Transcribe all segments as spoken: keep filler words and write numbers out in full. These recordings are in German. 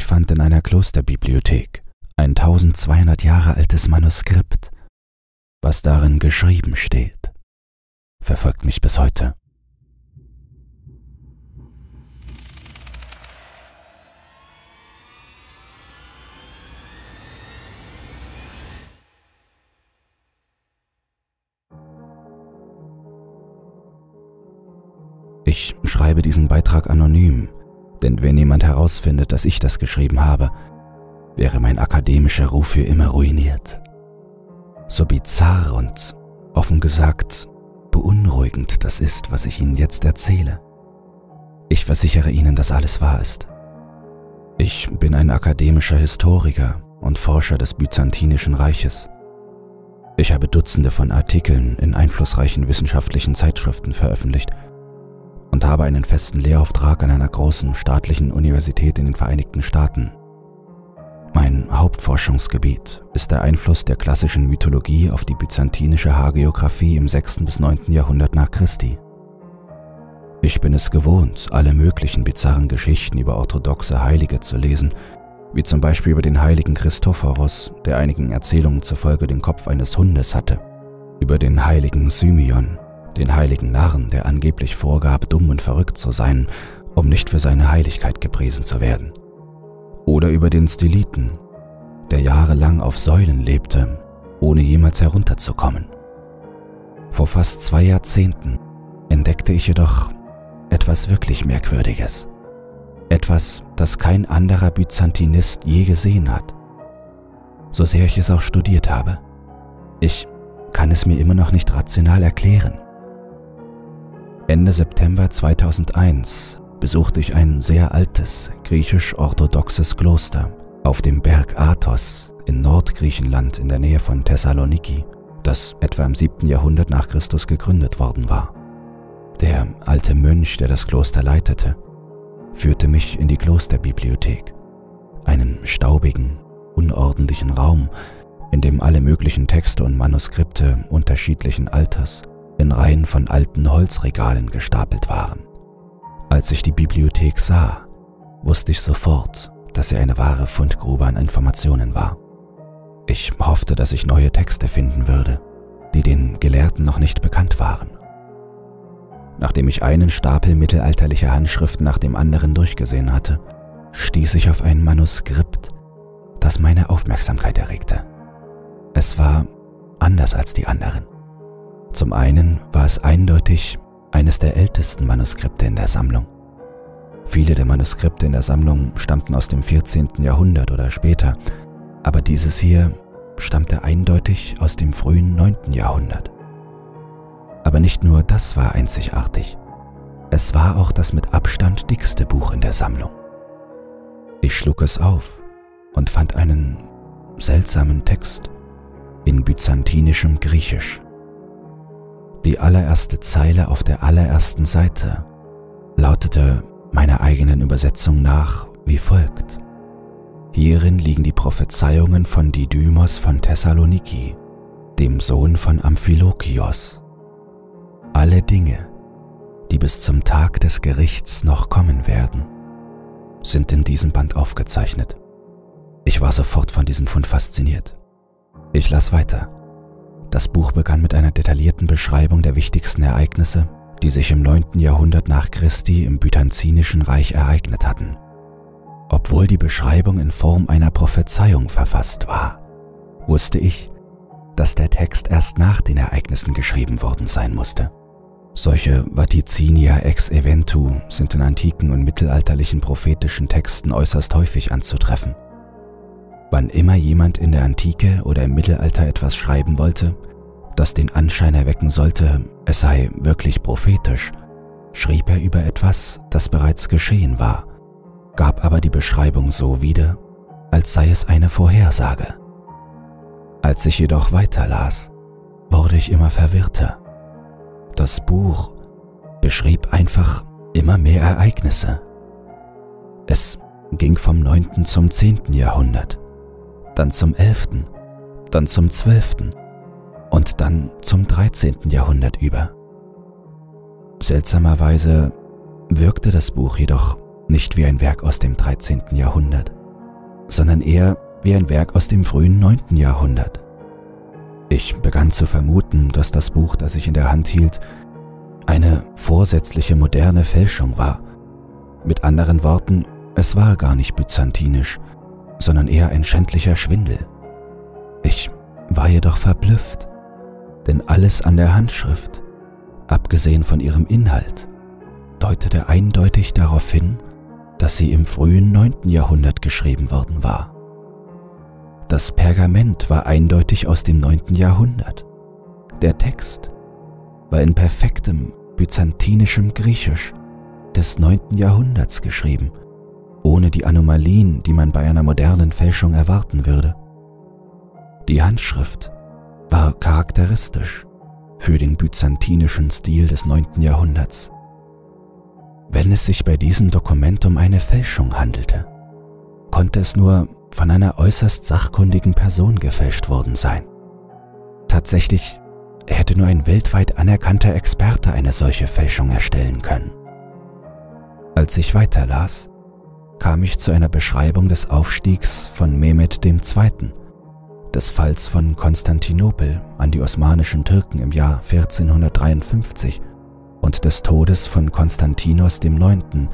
Ich fand in einer Klosterbibliothek ein tausendzweihundert Jahre altes Manuskript. Was darin geschrieben steht, verfolgt mich bis heute. Ich schreibe diesen Beitrag anonym, denn wenn jemand herausfindet, dass ich das geschrieben habe, wäre mein akademischer Ruf für immer ruiniert. So bizarr und, offen gesagt, beunruhigend das ist, was ich Ihnen jetzt erzähle. Ich versichere Ihnen, dass alles wahr ist. Ich bin ein akademischer Historiker und Forscher des Byzantinischen Reiches. Ich habe Dutzende von Artikeln in einflussreichen wissenschaftlichen Zeitschriften veröffentlicht und habe einen festen Lehrauftrag an einer großen staatlichen Universität in den Vereinigten Staaten. Mein Hauptforschungsgebiet ist der Einfluss der klassischen Mythologie auf die byzantinische Hagiographie im sechsten bis neunten Jahrhundert nach Christi. Ich bin es gewohnt, alle möglichen bizarren Geschichten über orthodoxe Heilige zu lesen, wie zum Beispiel über den heiligen Christophorus, der einigen Erzählungen zufolge den Kopf eines Hundes hatte, über den heiligen Symeon, den heiligen Narren, der angeblich vorgab, dumm und verrückt zu sein, um nicht für seine Heiligkeit gepriesen zu werden. Oder über den Stiliten, der jahrelang auf Säulen lebte, ohne jemals herunterzukommen. Vor fast zwei Jahrzehnten entdeckte ich jedoch etwas wirklich Merkwürdiges. Etwas, das kein anderer Byzantinist je gesehen hat. So sehr ich es auch studiert habe, ich kann es mir immer noch nicht rational erklären. Ende September zweitausendeins besuchte ich ein sehr altes, griechisch-orthodoxes Kloster auf dem Berg Athos in Nordgriechenland in der Nähe von Thessaloniki, das etwa im siebten Jahrhundert nach Christus gegründet worden war. Der alte Mönch, der das Kloster leitete, führte mich in die Klosterbibliothek, einen staubigen, unordentlichen Raum, in dem alle möglichen Texte und Manuskripte unterschiedlichen Alters in Reihen von alten Holzregalen gestapelt waren. Als ich die Bibliothek sah, wusste ich sofort, dass sie eine wahre Fundgrube an Informationen war. Ich hoffte, dass ich neue Texte finden würde, die den Gelehrten noch nicht bekannt waren. Nachdem ich einen Stapel mittelalterlicher Handschriften nach dem anderen durchgesehen hatte, stieß ich auf ein Manuskript, das meine Aufmerksamkeit erregte. Es war anders als die anderen. Zum einen war es eindeutig eines der ältesten Manuskripte in der Sammlung. Viele der Manuskripte in der Sammlung stammten aus dem vierzehnten Jahrhundert oder später, aber dieses hier stammte eindeutig aus dem frühen neunten Jahrhundert. Aber nicht nur das war einzigartig, es war auch das mit Abstand dickste Buch in der Sammlung. Ich schlug es auf und fand einen seltsamen Text in byzantinischem Griechisch. Die allererste Zeile auf der allerersten Seite lautete meiner eigenen Übersetzung nach wie folgt. Hierin liegen die Prophezeiungen von Didymos von Thessaloniki, dem Sohn von Amphilochios. Alle Dinge, die bis zum Tag des Gerichts noch kommen werden, sind in diesem Band aufgezeichnet. Ich war sofort von diesem Fund fasziniert. Ich las weiter. Das Buch begann mit einer detaillierten Beschreibung der wichtigsten Ereignisse, die sich im neunten Jahrhundert nach Christi im Byzantinischen Reich ereignet hatten. Obwohl die Beschreibung in Form einer Prophezeiung verfasst war, wusste ich, dass der Text erst nach den Ereignissen geschrieben worden sein musste. Solche Vaticinia ex eventu sind in antiken und mittelalterlichen prophetischen Texten äußerst häufig anzutreffen. Wann immer jemand in der Antike oder im Mittelalter etwas schreiben wollte, das den Anschein erwecken sollte, es sei wirklich prophetisch, schrieb er über etwas, das bereits geschehen war, gab aber die Beschreibung so wieder, als sei es eine Vorhersage. Als ich jedoch weiterlas, wurde ich immer verwirrter. Das Buch beschrieb einfach immer mehr Ereignisse. Es ging vom neunten zum zehnten Jahrhundert, dann zum elften, dann zum zwölften und dann zum dreizehnten Jahrhundert über. Seltsamerweise wirkte das Buch jedoch nicht wie ein Werk aus dem dreizehnten Jahrhundert, sondern eher wie ein Werk aus dem frühen neunten Jahrhundert. Ich begann zu vermuten, dass das Buch, das ich in der Hand hielt, eine vorsätzliche moderne Fälschung war. Mit anderen Worten, es war gar nicht byzantinisch, sondern eher ein schändlicher Schwindel. Ich war jedoch verblüfft, denn alles an der Handschrift, abgesehen von ihrem Inhalt, deutete eindeutig darauf hin, dass sie im frühen neunten Jahrhundert geschrieben worden war. Das Pergament war eindeutig aus dem neunten Jahrhundert. Der Text war in perfektem byzantinischem Griechisch des neunten Jahrhunderts geschrieben, ohne die Anomalien, die man bei einer modernen Fälschung erwarten würde. Die Handschrift war charakteristisch für den byzantinischen Stil des neunten Jahrhunderts. Wenn es sich bei diesem Dokument um eine Fälschung handelte, konnte es nur von einer äußerst sachkundigen Person gefälscht worden sein. Tatsächlich hätte nur ein weltweit anerkannter Experte eine solche Fälschung erstellen können. Als ich weiterlas, kam ich zu einer Beschreibung des Aufstiegs von Mehmed der Zweite, des Falls von Konstantinopel an die osmanischen Türken im Jahr vierzehnhundertdreiundfünfzig und des Todes von Konstantinos der Neunte,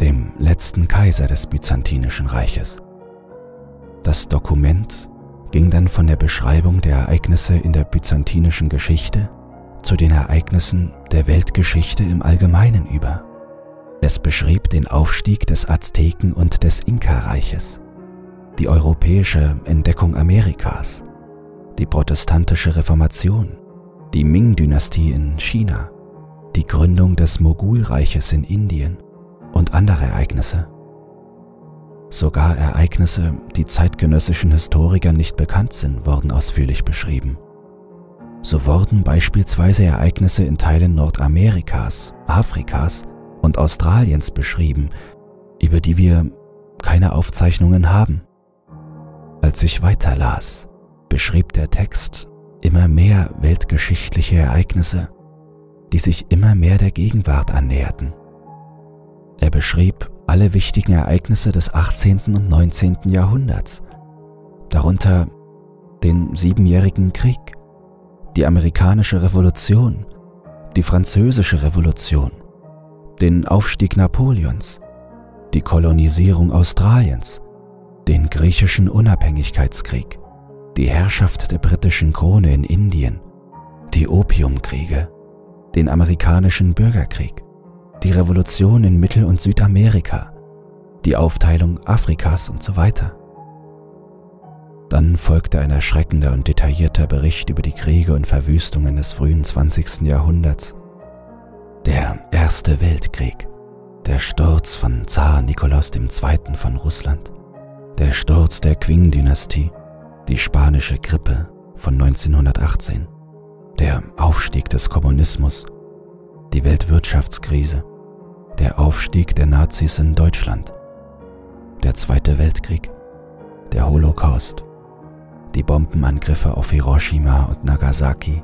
dem letzten Kaiser des Byzantinischen Reiches. Das Dokument ging dann von der Beschreibung der Ereignisse in der byzantinischen Geschichte zu den Ereignissen der Weltgeschichte im Allgemeinen über. Es beschrieb den Aufstieg des Azteken- und des Inka-Reiches, die europäische Entdeckung Amerikas, die protestantische Reformation, die Ming-Dynastie in China, die Gründung des Mogulreiches in Indien und andere Ereignisse. Sogar Ereignisse, die zeitgenössischen Historikern nicht bekannt sind, wurden ausführlich beschrieben. So wurden beispielsweise Ereignisse in Teilen Nordamerikas, Afrikas und Australiens beschrieben, über die wir keine Aufzeichnungen haben. Als ich weiterlas, beschrieb der Text immer mehr weltgeschichtliche Ereignisse, die sich immer mehr der Gegenwart annäherten. Er beschrieb alle wichtigen Ereignisse des achtzehnten und neunzehnten Jahrhunderts, darunter den Siebenjährigen Krieg, die amerikanische Revolution, die französische Revolution, den Aufstieg Napoleons, die Kolonisierung Australiens, den griechischen Unabhängigkeitskrieg, die Herrschaft der britischen Krone in Indien, die Opiumkriege, den amerikanischen Bürgerkrieg, die Revolution in Mittel- und Südamerika, die Aufteilung Afrikas und so weiter. Dann folgte ein erschreckender und detaillierter Bericht über die Kriege und Verwüstungen des frühen zwanzigsten Jahrhunderts, der Erste Weltkrieg, der Sturz von Zar Nikolaus der Zweite von Russland, der Sturz der Qing-Dynastie, die spanische Grippe von neunzehnhundertachtzehn, der Aufstieg des Kommunismus, die Weltwirtschaftskrise, der Aufstieg der Nazis in Deutschland, der Zweite Weltkrieg, der Holocaust, die Bombenangriffe auf Hiroshima und Nagasaki,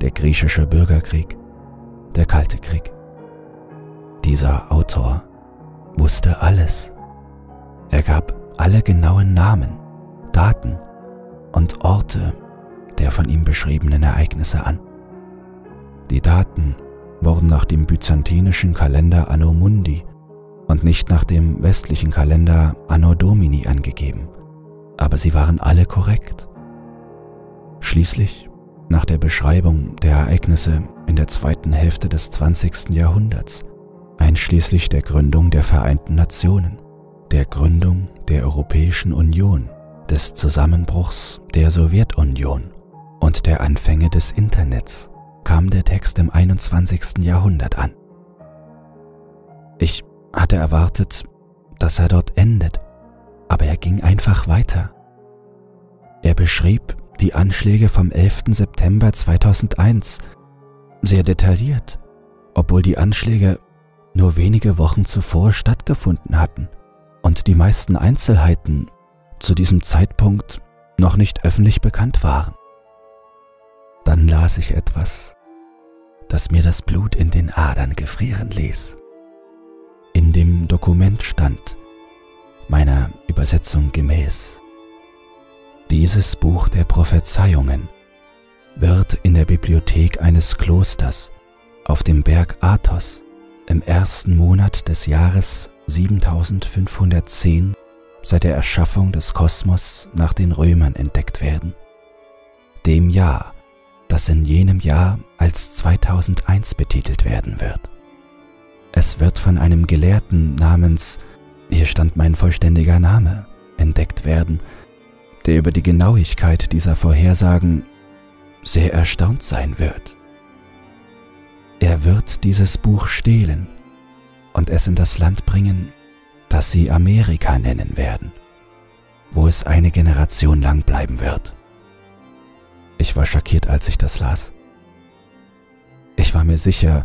der griechische Bürgerkrieg, der Kalte Krieg. Dieser Autor wusste alles. Er gab alle genauen Namen, Daten und Orte der von ihm beschriebenen Ereignisse an. Die Daten wurden nach dem byzantinischen Kalender Anno Mundi und nicht nach dem westlichen Kalender Anno Domini angegeben, aber sie waren alle korrekt. Schließlich, nach der Beschreibung der Ereignisse in der zweiten Hälfte des zwanzigsten Jahrhunderts, einschließlich der Gründung der Vereinten Nationen, der Gründung der Europäischen Union, des Zusammenbruchs der Sowjetunion und der Anfänge des Internets, kam der Text im einundzwanzigsten Jahrhundert an. Ich hatte erwartet, dass er dort endet, aber er ging einfach weiter. Er beschrieb die Anschläge vom elften September zweitausendeins sehr detailliert, obwohl die Anschläge nur wenige Wochen zuvor stattgefunden hatten und die meisten Einzelheiten zu diesem Zeitpunkt noch nicht öffentlich bekannt waren. Dann las ich etwas, das mir das Blut in den Adern gefrieren ließ. In dem Dokument stand, meiner Übersetzung gemäß. Dieses Buch der Prophezeiungen wird in der Bibliothek eines Klosters auf dem Berg Athos im ersten Monat des Jahres siebentausendfünfhundertzehn seit der Erschaffung des Kosmos nach den Römern entdeckt werden, dem Jahr, das in jenem Jahr als zweitausendeins betitelt werden wird. Es wird von einem Gelehrten namens, hier stand mein vollständiger Name, entdeckt werden, der über die Genauigkeit dieser Vorhersagen sehr erstaunt sein wird. Er wird dieses Buch stehlen und es in das Land bringen, das sie Amerika nennen werden, wo es eine Generation lang bleiben wird. Ich war schockiert, als ich das las. Ich war mir sicher,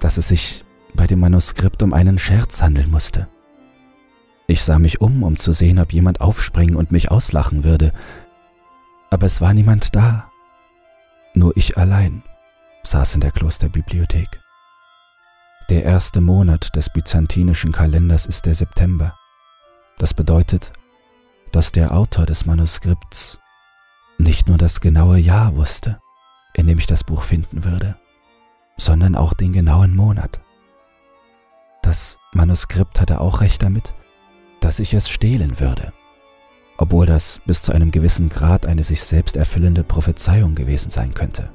dass es sich bei dem Manuskript um einen Scherz handeln musste. Ich sah mich um, um zu sehen, ob jemand aufspringen und mich auslachen würde, aber es war niemand da. Nur ich allein saß in der Klosterbibliothek. Der erste Monat des byzantinischen Kalenders ist der September. Das bedeutet, dass der Autor des Manuskripts nicht nur das genaue Jahr wusste, in dem ich das Buch finden würde, sondern auch den genauen Monat. Das Manuskript hatte auch recht damit, dass ich es stehlen würde, obwohl das bis zu einem gewissen Grad eine sich selbst erfüllende Prophezeiung gewesen sein könnte.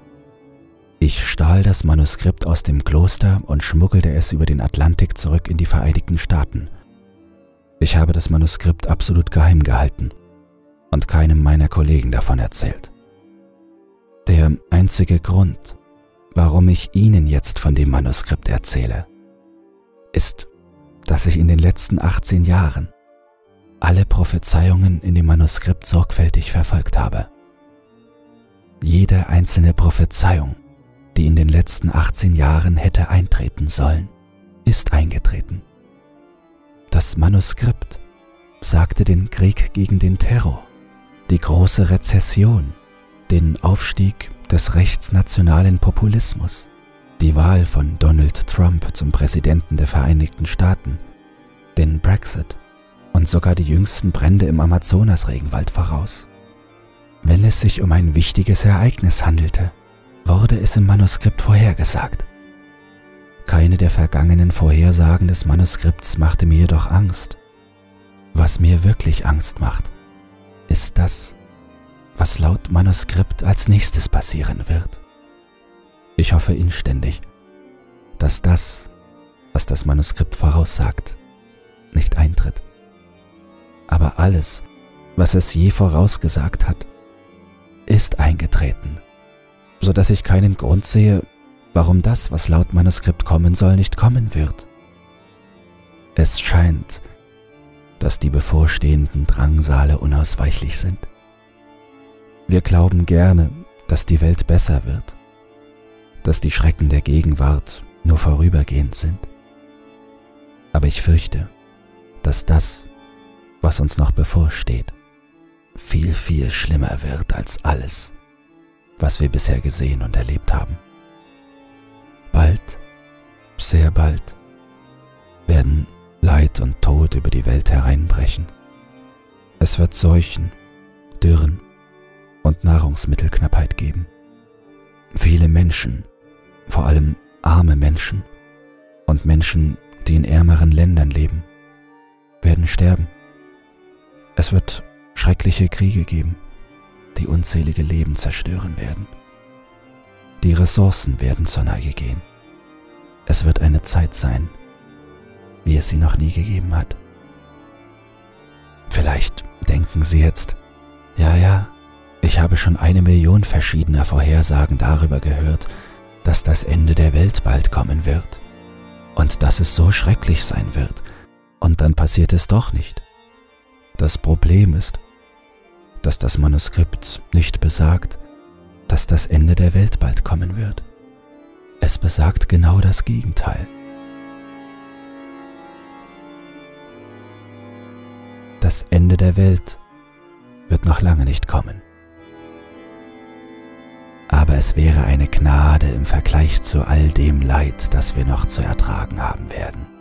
Ich stahl das Manuskript aus dem Kloster und schmuggelte es über den Atlantik zurück in die Vereinigten Staaten. Ich habe das Manuskript absolut geheim gehalten und keinem meiner Kollegen davon erzählt. Der einzige Grund, warum ich Ihnen jetzt von dem Manuskript erzähle, ist, dass ich in den letzten achtzehn Jahren alle Prophezeiungen in dem Manuskript sorgfältig verfolgt habe. Jede einzelne Prophezeiung, die in den letzten achtzehn Jahren hätte eintreten sollen, ist eingetreten. Das Manuskript sagte den Krieg gegen den Terror, die große Rezession, den Aufstieg des rechtsnationalen Populismus, die Wahl von Donald Trump zum Präsidenten der Vereinigten Staaten, den Brexit und sogar die jüngsten Brände im Amazonas-Regenwald voraus. Wenn es sich um ein wichtiges Ereignis handelte, wurde es im Manuskript vorhergesagt. Keine der vergangenen Vorhersagen des Manuskripts machte mir jedoch Angst. Was mir wirklich Angst macht, ist das, was laut Manuskript als nächstes passieren wird. Ich hoffe inständig, dass das, was das Manuskript voraussagt, nicht eintritt. Aber alles, was es je vorausgesagt hat, ist eingetreten, sodass ich keinen Grund sehe, warum das, was laut Manuskript kommen soll, nicht kommen wird. Es scheint, dass die bevorstehenden Drangsale unausweichlich sind. Wir glauben gerne, dass die Welt besser wird, dass die Schrecken der Gegenwart nur vorübergehend sind. Aber ich fürchte, dass das, was uns noch bevorsteht, viel, viel schlimmer wird als alles, was wir bisher gesehen und erlebt haben. Bald, sehr bald, werden Leid und Tod über die Welt hereinbrechen. Es wird Seuchen, Dürren und Nahrungsmittelknappheit geben. Viele Menschen, vor allem arme Menschen und Menschen, die in ärmeren Ländern leben, werden sterben. Es wird schreckliche Kriege geben, die unzählige Leben zerstören werden. Die Ressourcen werden zur Neige gehen. Es wird eine Zeit sein, wie es sie noch nie gegeben hat. Vielleicht denken Sie jetzt, ja, ja, ich habe schon eine Million verschiedener Vorhersagen darüber gehört, dass das Ende der Welt bald kommen wird und dass es so schrecklich sein wird, und dann passiert es doch nicht. Das Problem ist, dass das Manuskript nicht besagt, dass das Ende der Welt bald kommen wird. Es besagt genau das Gegenteil. Das Ende der Welt wird noch lange nicht kommen. Aber es wäre eine Gnade im Vergleich zu all dem Leid, das wir noch zu ertragen haben werden.